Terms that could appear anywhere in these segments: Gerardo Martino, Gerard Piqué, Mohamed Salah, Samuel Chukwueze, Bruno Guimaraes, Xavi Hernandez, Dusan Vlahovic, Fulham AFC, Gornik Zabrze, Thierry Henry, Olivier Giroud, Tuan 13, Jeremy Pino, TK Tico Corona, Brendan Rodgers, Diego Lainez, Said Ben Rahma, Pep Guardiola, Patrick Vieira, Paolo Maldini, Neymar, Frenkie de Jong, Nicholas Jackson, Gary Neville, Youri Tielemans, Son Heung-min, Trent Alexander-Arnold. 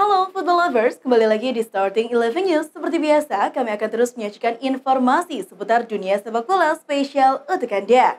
Halo football lovers, kembali lagi di Starting 11 News. Seperti biasa, kami akan terus menyajikan informasi seputar dunia sepak bola spesial untuk Anda.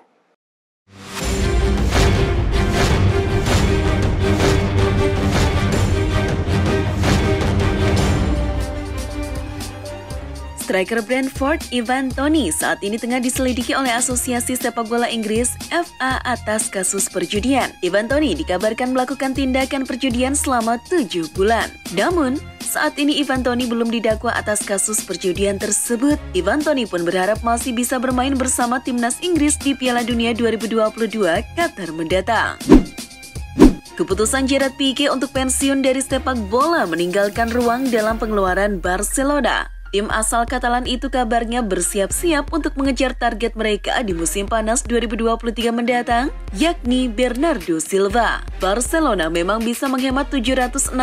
Striker Brentford Ivan Toney saat ini tengah diselidiki oleh Asosiasi Sepak Bola Inggris (FA) atas kasus perjudian. Ivan Toney dikabarkan melakukan tindakan perjudian selama 7 bulan. Namun, saat ini Ivan Toney belum didakwa atas kasus perjudian tersebut. Ivan Toney pun berharap masih bisa bermain bersama timnas Inggris di Piala Dunia 2022 Qatar mendatang. Keputusan Gerard Piqué untuk pensiun dari sepak bola meninggalkan ruang dalam pengeluaran Barcelona. Tim asal Katalan itu kabarnya bersiap-siap untuk mengejar target mereka di musim panas 2023 mendatang, yakni Bernardo Silva. Barcelona memang bisa menghemat 769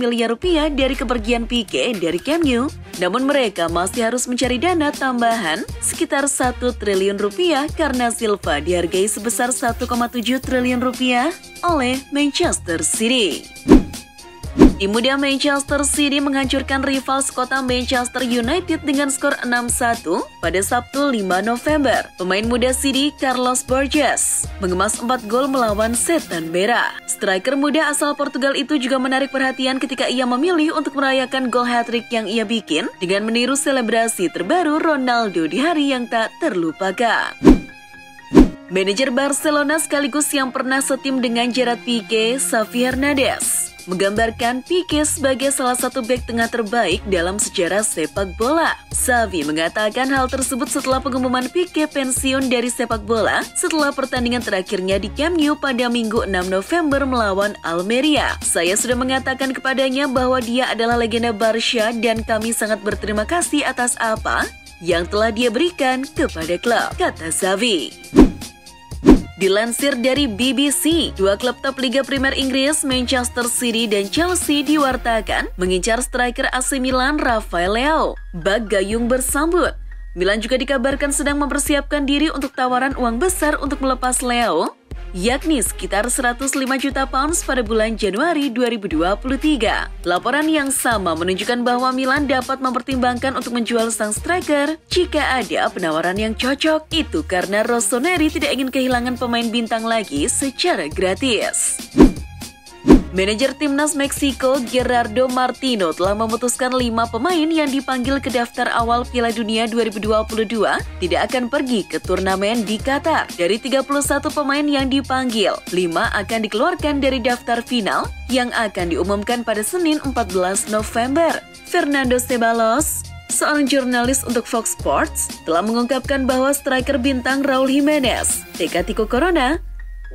miliar rupiah dari kepergian Piqué dari Camp Nou, namun mereka masih harus mencari dana tambahan sekitar 1 triliun rupiah karena Silva dihargai sebesar 1,7 triliun rupiah oleh Manchester City. Tim muda Manchester City menghancurkan rival sekota Manchester United dengan skor 6-1 pada Sabtu 5 November. Pemain muda City, Carlos Borges, mengemas 4 gol melawan Setan Merah. Striker muda asal Portugal itu juga menarik perhatian ketika ia memilih untuk merayakan gol hat-trick yang ia bikin dengan meniru selebrasi terbaru Ronaldo di hari yang tak terlupakan. Manajer Barcelona sekaligus yang pernah setim dengan Gerard Piqué, Xavi Hernandez, menggambarkan Piqué sebagai salah satu bek tengah terbaik dalam sejarah sepak bola. Xavi mengatakan hal tersebut setelah pengumuman Piqué pensiun dari sepak bola setelah pertandingan terakhirnya di Camp Nou pada Minggu 6 November melawan Almeria. Saya sudah mengatakan kepadanya bahwa dia adalah legenda Barca dan kami sangat berterima kasih atas apa yang telah dia berikan kepada klub, kata Xavi. Dilansir dari BBC, dua klub top Liga Primer Inggris, Manchester City dan Chelsea, diwartakan mengincar striker AC Milan Rafael Leão. Bak gayung bersambut. Milan juga dikabarkan sedang mempersiapkan diri untuk tawaran uang besar untuk melepas Leão, yakni sekitar 105 juta pounds pada bulan Januari 2023. Laporan yang sama menunjukkan bahwa Milan dapat mempertimbangkan untuk menjual sang striker jika ada penawaran yang cocok. Itu karena Rossoneri tidak ingin kehilangan pemain bintang lagi secara gratis. Manajer timnas Meksiko Gerardo Martino telah memutuskan 5 pemain yang dipanggil ke daftar awal Piala Dunia 2022 tidak akan pergi ke turnamen di Qatar. Dari 31 pemain yang dipanggil, 5 akan dikeluarkan dari daftar final yang akan diumumkan pada Senin 14 November. Fernando Ceballos, seorang jurnalis untuk Fox Sports, telah mengungkapkan bahwa striker bintang Raul Jimenez, TK Tico Corona,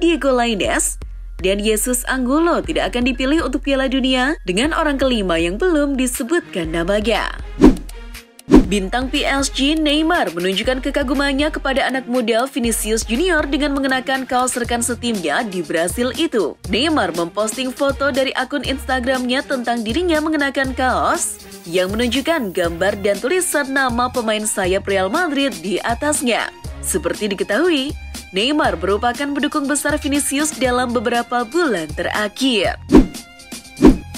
Diego Lainez, dan Yesus Angulo tidak akan dipilih untuk Piala Dunia dengan orang kelima yang belum disebutkan namanya. Bintang PSG Neymar menunjukkan kekagumannya kepada anak muda Vinicius Junior dengan mengenakan kaos rekan setimnya di Brasil itu. Neymar memposting foto dari akun Instagramnya tentang dirinya mengenakan kaos yang menunjukkan gambar dan tulisan nama pemain sayap Real Madrid di atasnya. Seperti diketahui, Neymar merupakan pendukung besar Vinicius dalam beberapa bulan terakhir.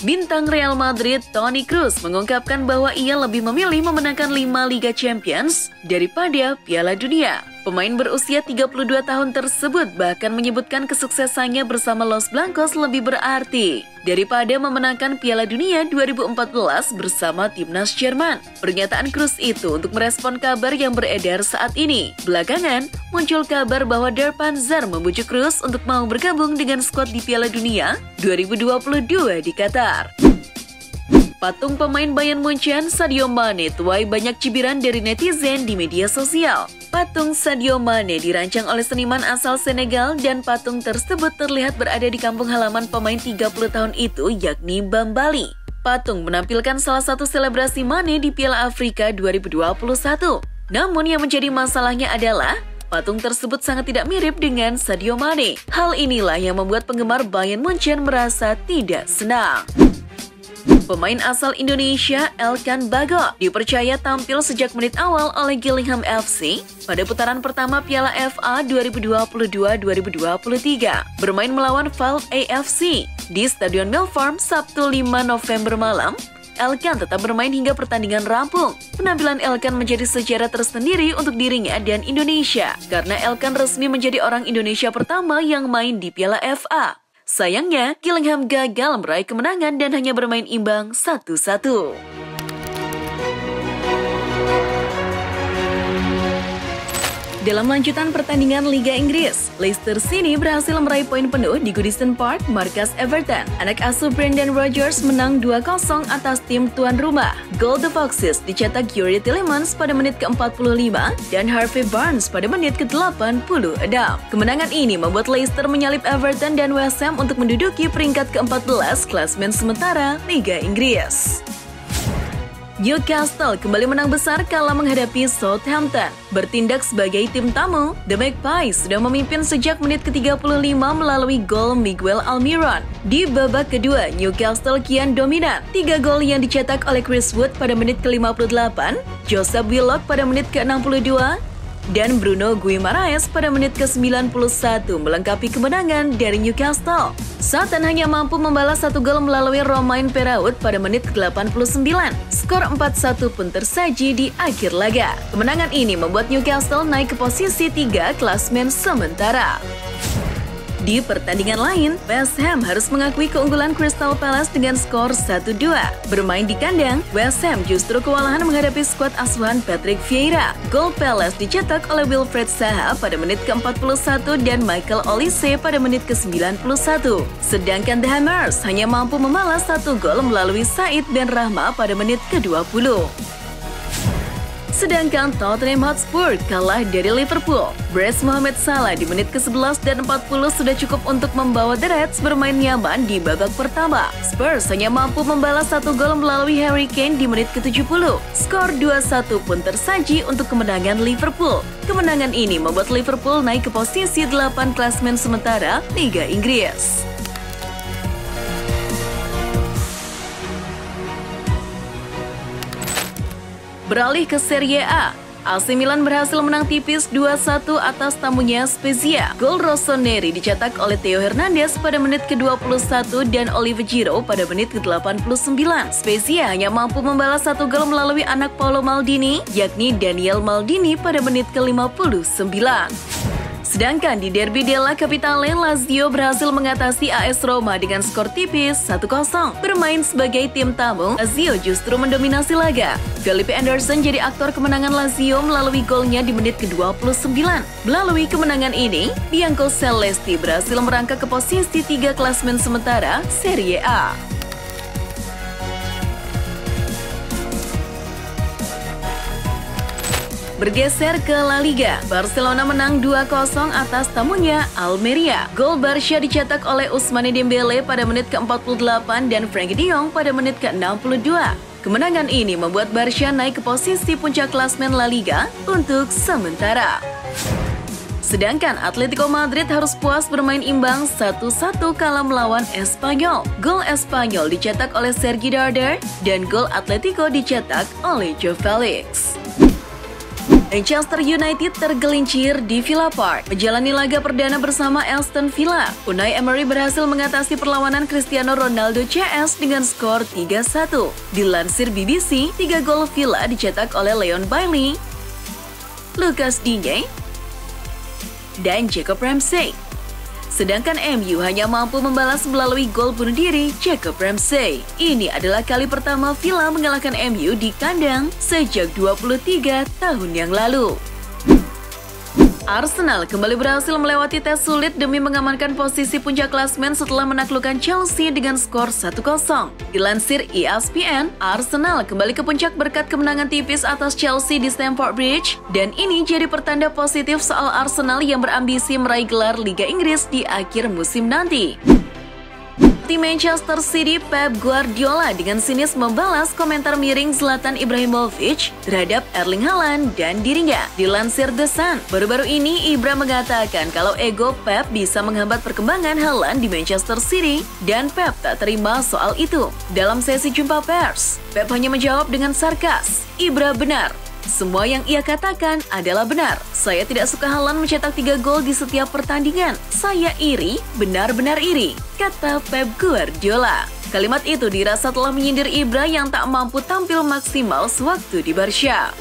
Bintang Real Madrid Toni Kroos mengungkapkan bahwa ia lebih memilih memenangkan 5 Liga Champions daripada Piala Dunia. Pemain berusia 32 tahun tersebut bahkan menyebutkan kesuksesannya bersama Los Blancos lebih berarti daripada memenangkan Piala Dunia 2014 bersama timnas Jerman. Pernyataan Kroos itu untuk merespon kabar yang beredar saat ini. Belakangan, muncul kabar bahwa Der Panzer membujuk Kroos untuk mau bergabung dengan skuad di Piala Dunia 2022 di Qatar. Patung pemain Bayern Munchen Sadio Mane tuai banyak cibiran dari netizen di media sosial. Patung Sadio Mane dirancang oleh seniman asal Senegal dan patung tersebut terlihat berada di kampung halaman pemain 30 tahun itu, yakni Bambali. Patung menampilkan salah satu selebrasi Mane di Piala Afrika 2021. Namun yang menjadi masalahnya adalah patung tersebut sangat tidak mirip dengan Sadio Mane. Hal inilah yang membuat penggemar Bayern Munchen merasa tidak senang. Pemain asal Indonesia, Elkan Bago, dipercaya tampil sejak menit awal oleh Gillingham FC pada putaran pertama Piala FA 2022-2023, bermain melawan Fulham AFC di Stadion Melfarm Sabtu 5 November malam. Elkan tetap bermain hingga pertandingan rampung. Penampilan Elkan menjadi sejarah tersendiri untuk dirinya dan Indonesia, karena Elkan resmi menjadi orang Indonesia pertama yang main di Piala FA. Sayangnya, Gillingham gagal meraih kemenangan dan hanya bermain imbang 1-1. Dalam lanjutan pertandingan Liga Inggris, Leicester City berhasil meraih poin penuh di Goodison Park, markas Everton. Anak asuh Brendan Rodgers menang 2-0 atas tim tuan rumah. Gol The Foxes dicetak Youri Tielemans pada menit ke-45 dan Harvey Barnes pada menit ke-86. Kemenangan ini membuat Leicester menyalip Everton dan West Ham untuk menduduki peringkat ke-14 klasemen sementara Liga Inggris. Newcastle kembali menang besar kala menghadapi Southampton. Bertindak sebagai tim tamu, The Magpies sudah memimpin sejak menit ke-35 melalui gol Miguel Almirón. Di babak kedua, Newcastle kian dominan. 3 gol yang dicetak oleh Chris Wood pada menit ke-58, Joseph Willock pada menit ke-62, dan Bruno Guimaraes pada menit ke-91 melengkapi kemenangan dari Newcastle. Southampton hanya mampu membalas 1 gol melalui Romain Peraud pada menit ke-89. Skor 4-1 pun tersaji di akhir laga. Kemenangan ini membuat Newcastle naik ke posisi 3 klasemen sementara. Di pertandingan lain, West Ham harus mengakui keunggulan Crystal Palace dengan skor 1-2. Bermain di kandang, West Ham justru kewalahan menghadapi skuad asuhan Patrick Vieira. Gol Palace dicetak oleh Wilfried Zaha pada menit ke-41 dan Michael Olise pada menit ke-91. Sedangkan The Hammers hanya mampu membalas 1 gol melalui Said Ben Rahma pada menit ke-20. Sedangkan Tottenham Hotspur kalah dari Liverpool. Brace Mohamed Salah di menit ke-11 dan 40 sudah cukup untuk membawa The Reds bermain nyaman di babak pertama. Spurs hanya mampu membalas 1 gol melalui Harry Kane di menit ke-70. Skor 2-1 pun tersaji untuk kemenangan Liverpool. Kemenangan ini membuat Liverpool naik ke posisi 8 klasemen sementara Liga Inggris. Beralih ke Serie A, AC Milan berhasil menang tipis 2-1 atas tamunya Spezia. Gol Rossoneri dicetak oleh Theo Hernandez pada menit ke-21 dan Olivier Giroud pada menit ke-89. Spezia hanya mampu membalas 1 gol melalui anak Paolo Maldini, yakni Daniel Maldini pada menit ke-59. Sedangkan di derby della Capitale, Lazio berhasil mengatasi AS Roma dengan skor tipis 1-0. Bermain sebagai tim tamu, Lazio justru mendominasi laga. Felipe Anderson jadi aktor kemenangan Lazio melalui golnya di menit ke-29. Melalui kemenangan ini, Bianco Celesti berhasil merangkak ke posisi 3 klasemen sementara Serie A. Bergeser ke La Liga, Barcelona menang 2-0 atas tamunya Almeria. Gol Barca dicetak oleh Ousmane Dembele pada menit ke-48 dan Frenkie de Jong pada menit ke-62. Kemenangan ini membuat Barca naik ke posisi puncak klasemen La Liga untuk sementara. Sedangkan Atletico Madrid harus puas bermain imbang 1-1 kala melawan Espanyol. Gol Espanyol dicetak oleh Sergi Darder dan gol Atletico dicetak oleh Joe Felix. Manchester United tergelincir di Villa Park. Menjalani laga perdana bersama Aston Villa, Unai Emery berhasil mengatasi perlawanan Cristiano Ronaldo CS dengan skor 3-1. Dilansir BBC, 3 gol Villa dicetak oleh Leon Bailey, Lucas Digne, dan Jacob Ramsey. Sedangkan MU hanya mampu membalas melalui gol bunuh diri Jacob Ramsey. Ini adalah kali pertama Villa mengalahkan MU di kandang sejak 23 tahun yang lalu. Arsenal kembali berhasil melewati tes sulit demi mengamankan posisi puncak klasemen setelah menaklukkan Chelsea dengan skor 1-0. Dilansir ESPN, Arsenal kembali ke puncak berkat kemenangan tipis atas Chelsea di Stamford Bridge, dan ini jadi pertanda positif soal Arsenal yang berambisi meraih gelar Liga Inggris di akhir musim nanti. pelatih Manchester City Pep Guardiola dengan sinis membalas komentar miring Zlatan Ibrahimovic terhadap Erling Haaland dan dirinya. Dilansir The Sun, baru-baru ini Ibra mengatakan kalau ego Pep bisa menghambat perkembangan Haaland di Manchester City dan Pep tak terima soal itu. Dalam sesi jumpa pers, Pep hanya menjawab dengan sarkas, "Ibra benar. Semua yang ia katakan adalah benar. Saya tidak suka Haaland mencetak 3 gol di setiap pertandingan. Saya iri, benar-benar iri," kata Pep Guardiola. Kalimat itu dirasa telah menyindir Ibra yang tak mampu tampil maksimal sewaktu di Barca.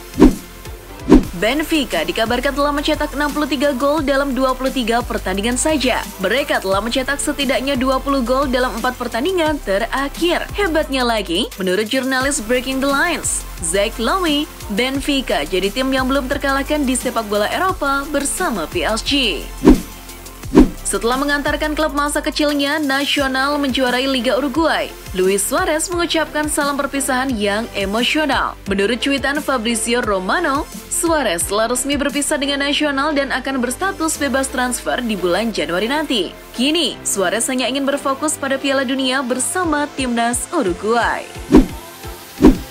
Benfica dikabarkan telah mencetak 63 gol dalam 23 pertandingan saja. Mereka telah mencetak setidaknya 20 gol dalam 4 pertandingan terakhir. Hebatnya lagi, menurut jurnalis Breaking the Lines, Zach Lowy, Benfica jadi tim yang belum terkalahkan di sepak bola Eropa bersama PSG. Setelah mengantarkan klub masa kecilnya nasional menjuarai Liga Uruguay, Luis Suarez mengucapkan salam perpisahan yang emosional. Menurut cuitan Fabrizio Romano, Suarez telah resmi berpisah dengan nasional dan akan berstatus bebas transfer di bulan Januari nanti. Kini, Suarez hanya ingin berfokus pada Piala Dunia bersama timnas Uruguay.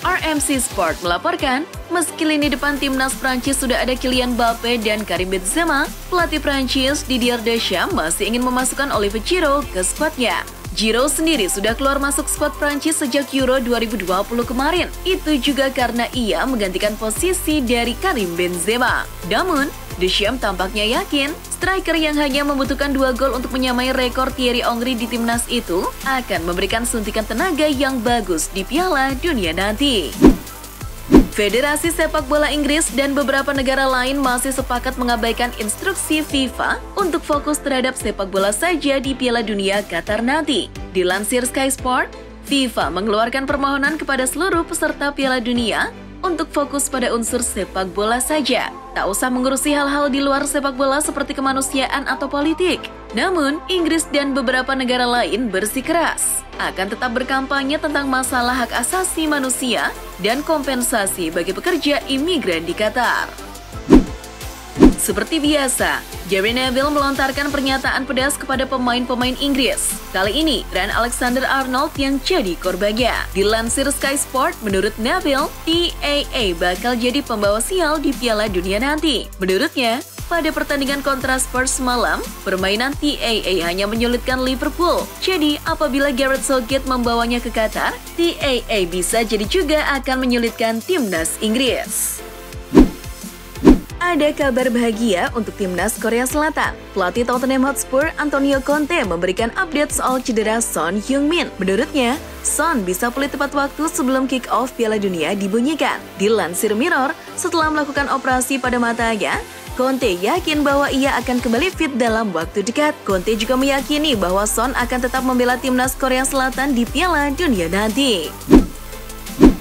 RMC Sport melaporkan, meski lini depan timnas Prancis sudah ada Kylian Mbappe dan Karim Benzema, pelatih Prancis Didier Deschamps masih ingin memasukkan Olivier Giroud ke skuadnya. Giroud sendiri sudah keluar masuk skuad Prancis sejak Euro 2020 kemarin. Itu juga karena ia menggantikan posisi dari Karim Benzema. Namun, Deschamps tampaknya yakin striker yang hanya membutuhkan 2 gol untuk menyamai rekor Thierry Henry di timnas itu akan memberikan suntikan tenaga yang bagus di Piala Dunia nanti. Federasi sepak bola Inggris dan beberapa negara lain masih sepakat mengabaikan instruksi FIFA untuk fokus terhadap sepak bola saja di Piala Dunia Qatar nanti. Dilansir Sky Sport, FIFA mengeluarkan permohonan kepada seluruh peserta Piala Dunia untuk fokus pada unsur sepak bola saja. Tak usah mengurusi hal-hal di luar sepak bola seperti kemanusiaan atau politik. Namun, Inggris dan beberapa negara lain bersikeras akan tetap berkampanye tentang masalah hak asasi manusia dan kompensasi bagi pekerja imigran di Qatar. Seperti biasa, Gary Neville melontarkan pernyataan pedas kepada pemain-pemain Inggris. Kali ini, Trent Alexander-Arnold yang jadi korbannya. Dilansir Sky Sport, menurut Neville, TAA bakal jadi pembawa sial di Piala Dunia nanti. Menurutnya, pada pertandingan kontra Spurs malam, permainan TAA hanya menyulitkan Liverpool. Jadi, apabila Gareth Southgate membawanya ke Qatar, TAA bisa jadi juga akan menyulitkan timnas Inggris. Ada kabar bahagia untuk timnas Korea Selatan. Pelatih Tottenham Hotspur Antonio Conte memberikan update soal cedera Son Heung-min. Menurutnya, Son bisa pulih tepat waktu sebelum kick-off Piala Dunia dibunyikan. Dilansir Mirror, setelah melakukan operasi pada matanya, Conte yakin bahwa ia akan kembali fit dalam waktu dekat. Conte juga meyakini bahwa Son akan tetap membela timnas Korea Selatan di Piala Dunia nanti.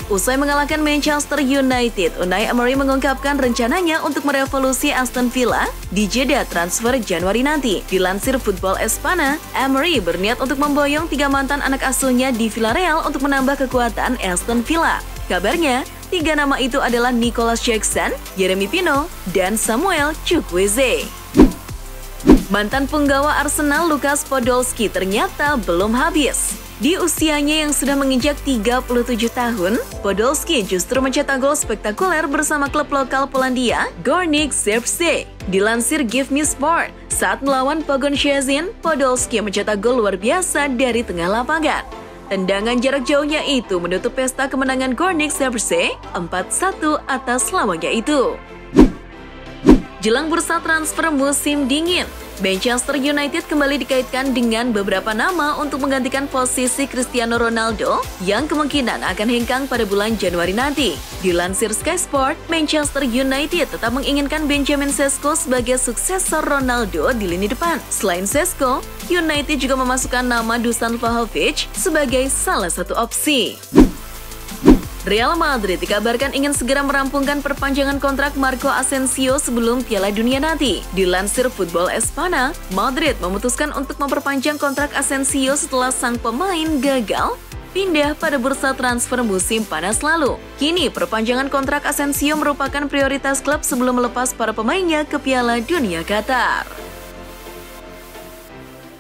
Usai mengalahkan Manchester United, Unai Emery mengungkapkan rencananya untuk merevolusi Aston Villa di jeda transfer Januari nanti. Dilansir Football Espana, Emery berniat untuk memboyong 3 mantan anak asuhnya di Villarreal untuk menambah kekuatan Aston Villa. Kabarnya, 3 nama itu adalah Nicholas Jackson, Jeremy Pino, dan Samuel Chukwueze. Mantan penggawa Arsenal Lukas Podolski ternyata belum habis. Di usianya yang sudah menginjak 37 tahun, Podolski justru mencetak gol spektakuler bersama klub lokal Polandia, Gornik Zabrze. Dilansir Give Me Sport, saat melawan Pogoń Szczecin, Podolski mencetak gol luar biasa dari tengah lapangan. Tendangan jarak jauhnya itu menutup pesta kemenangan Gornik Zabrze 4-1 atas lawannya itu. Jelang bursa transfer musim dingin, Manchester United kembali dikaitkan dengan beberapa nama untuk menggantikan posisi Cristiano Ronaldo yang kemungkinan akan hengkang pada bulan Januari nanti. Dilansir Sky Sport, Manchester United tetap menginginkan Benjamin Sesko sebagai suksesor Ronaldo di lini depan. Selain Sesko, United juga memasukkan nama Dusan Vlahovic sebagai salah satu opsi. Real Madrid dikabarkan ingin segera merampungkan perpanjangan kontrak Marco Asensio sebelum Piala Dunia nanti. Dilansir Football Espana, Madrid memutuskan untuk memperpanjang kontrak Asensio setelah sang pemain gagal pindah pada bursa transfer musim panas lalu. Kini, perpanjangan kontrak Asensio merupakan prioritas klub sebelum melepas para pemainnya ke Piala Dunia Qatar.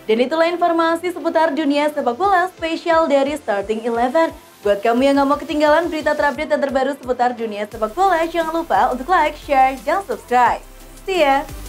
Dan itulah informasi seputar dunia sepak bola spesial dari Starting Eleven. Buat kamu yang gak mau ketinggalan berita terupdate dan terbaru seputar dunia sepak bola, jangan lupa untuk like, share, dan subscribe. See ya!